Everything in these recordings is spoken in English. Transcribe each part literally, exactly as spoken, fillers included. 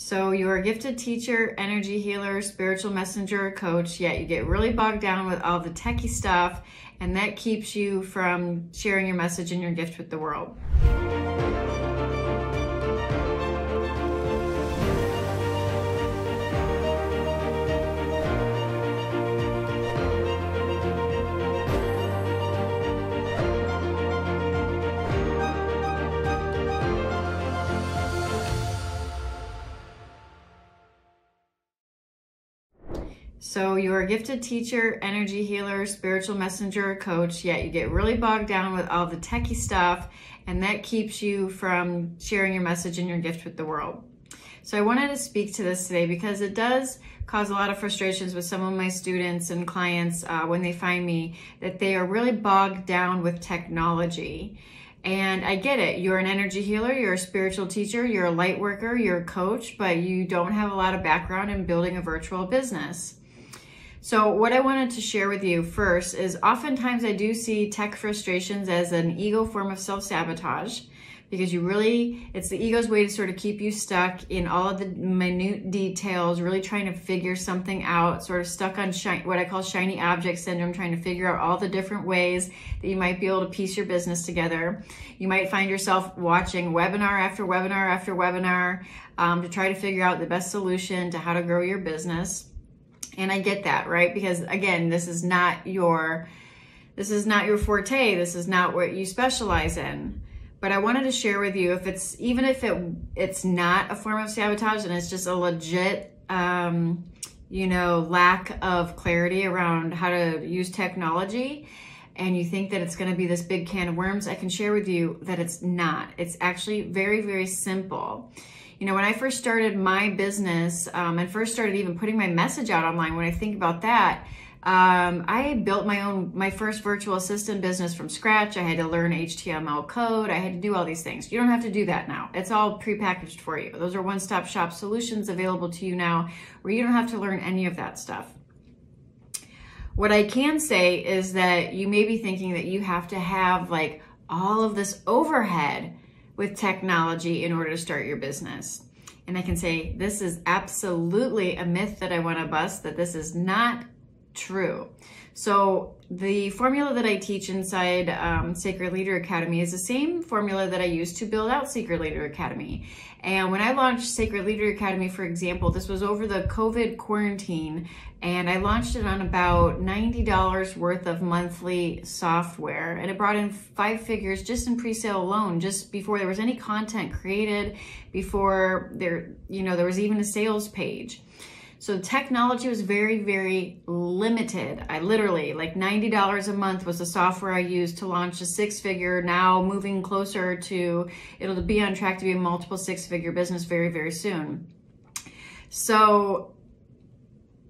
So you're a gifted teacher, energy healer, spiritual messenger, coach, yet you get really bogged down with all the techie stuff, and that keeps you from sharing your message and your gift with the world. So you're a gifted teacher, energy healer, spiritual messenger, coach, yet you get really bogged down with all the techie stuff, and that keeps you from sharing your message and your gift with the world. So I wanted to speak to this today because it does cause a lot of frustrations with some of my students and clients uh, when they find me, that they are really bogged down with technology. And I get it, you're an energy healer, you're a spiritual teacher, you're a light worker, you're a coach, but you don't have a lot of background in building a virtual business. So what I wanted to share with you first is oftentimes I do see tech frustrations as an ego form of self-sabotage, because you really, it's the ego's way to sort of keep you stuck in all of the minute details, really trying to figure something out, sort of stuck on shiny, what I call shiny object syndrome, trying to figure out all the different ways that you might be able to piece your business together. You might find yourself watching webinar after webinar after webinar um, to try to figure out the best solution to how to grow your business. And I get that, right? Because again, this is not your, this is not your forte. This is not what you specialize in. But I wanted to share with you, if it's, even if it, it's not a form of sabotage and it's just a legit, um, you know, lack of clarity around how to use technology, and you think that it's going to be this big can of worms, I can share with you that it's not. It's actually very, very simple. You know, when I first started my business um, and first started even putting my message out online, when I think about that, um, I built my own, my first virtual assistant business from scratch. I had to learn H T M L code. I had to do all these things. You don't have to do that now. It's all prepackaged for you. Those are one-stop shop solutions available to you now where you don't have to learn any of that stuff. What I can say is that you may be thinking that you have to have like all of this overhead with technology in order to start your business. And I can say, this is absolutely a myth that I wanna bust, that this is not true. So the formula that I teach inside um, Sacred Leader Academy is the same formula that I used to build out Sacred Leader Academy. And when I launched Sacred Leader Academy, for example, this was over the COVID quarantine, and I launched it on about ninety dollars worth of monthly software. And it brought in five figures just in pre-sale alone, just before there was any content created, before there, you know, there was even a sales page. So technology was very, very limited. I literally, like ninety dollars a month was the software I used to launch a six figure, now moving closer to, it'll be on track to be a multiple six figure business very, very soon. So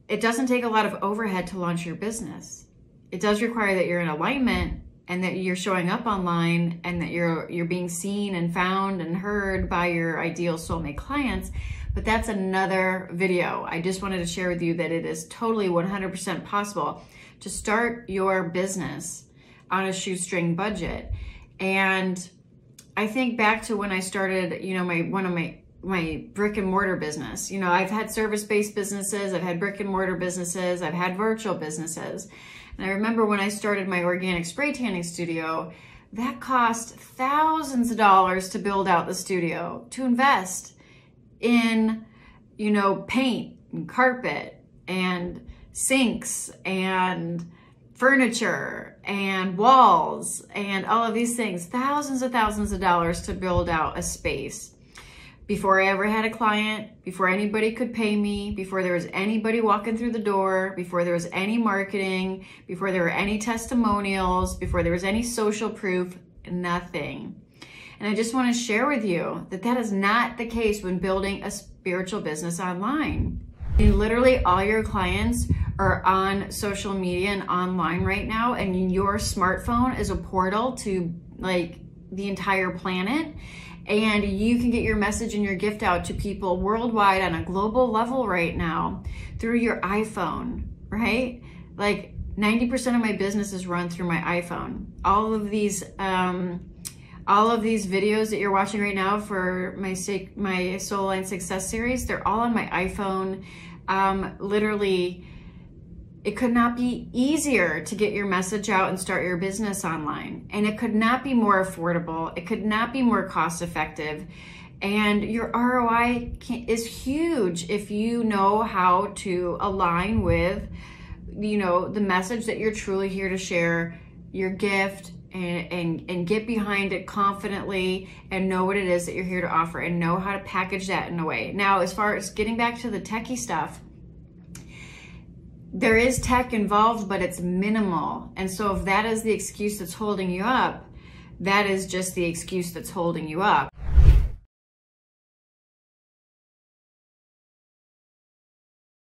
it doesn't take a lot of overhead to launch your business. It does require that you're in alignment and that you're showing up online and that you're, you're being seen and found and heard by your ideal soulmate clients. But that's another video. I just wanted to share with you that it is totally one hundred percent possible to start your business on a shoestring budget. And I think back to when I started, you know, my one of my my brick and mortar business. You know, I've had service-based businesses, I've had brick and mortar businesses, I've had virtual businesses. And I remember when I started my organic spray tanning studio, that cost thousands of dollars to build out the studio, to invest in, you know, paint and carpet and sinks and furniture and walls and all of these things, thousands and thousands of dollars to build out a space. Before I ever had a client, before anybody could pay me, before there was anybody walking through the door, before there was any marketing, before there were any testimonials, before there was any social proof, nothing. And I just want to share with you that that is not the case when building a spiritual business online. And literally all your clients are on social media and online right now, and your smartphone is a portal to like the entire planet. And you can get your message and your gift out to people worldwide on a global level right now through your iPhone, right? Like ninety percent of my business is run through my iPhone. All of these, um, all of these videos that you're watching right now for my my Soul-Aligned Success series, they're all on my iPhone. Um, literally, it could not be easier to get your message out and start your business online. And it could not be more affordable. It could not be more cost effective. And your R O I can, is huge if you know how to align with, you know, the message that you're truly here to share, your gift, and, and, and get behind it confidently and know what it is that you're here to offer and know how to package that in a way. Now, as far as getting back to the techie stuff, there is tech involved, but it's minimal. And so if that is the excuse that's holding you up, that is just the excuse that's holding you up.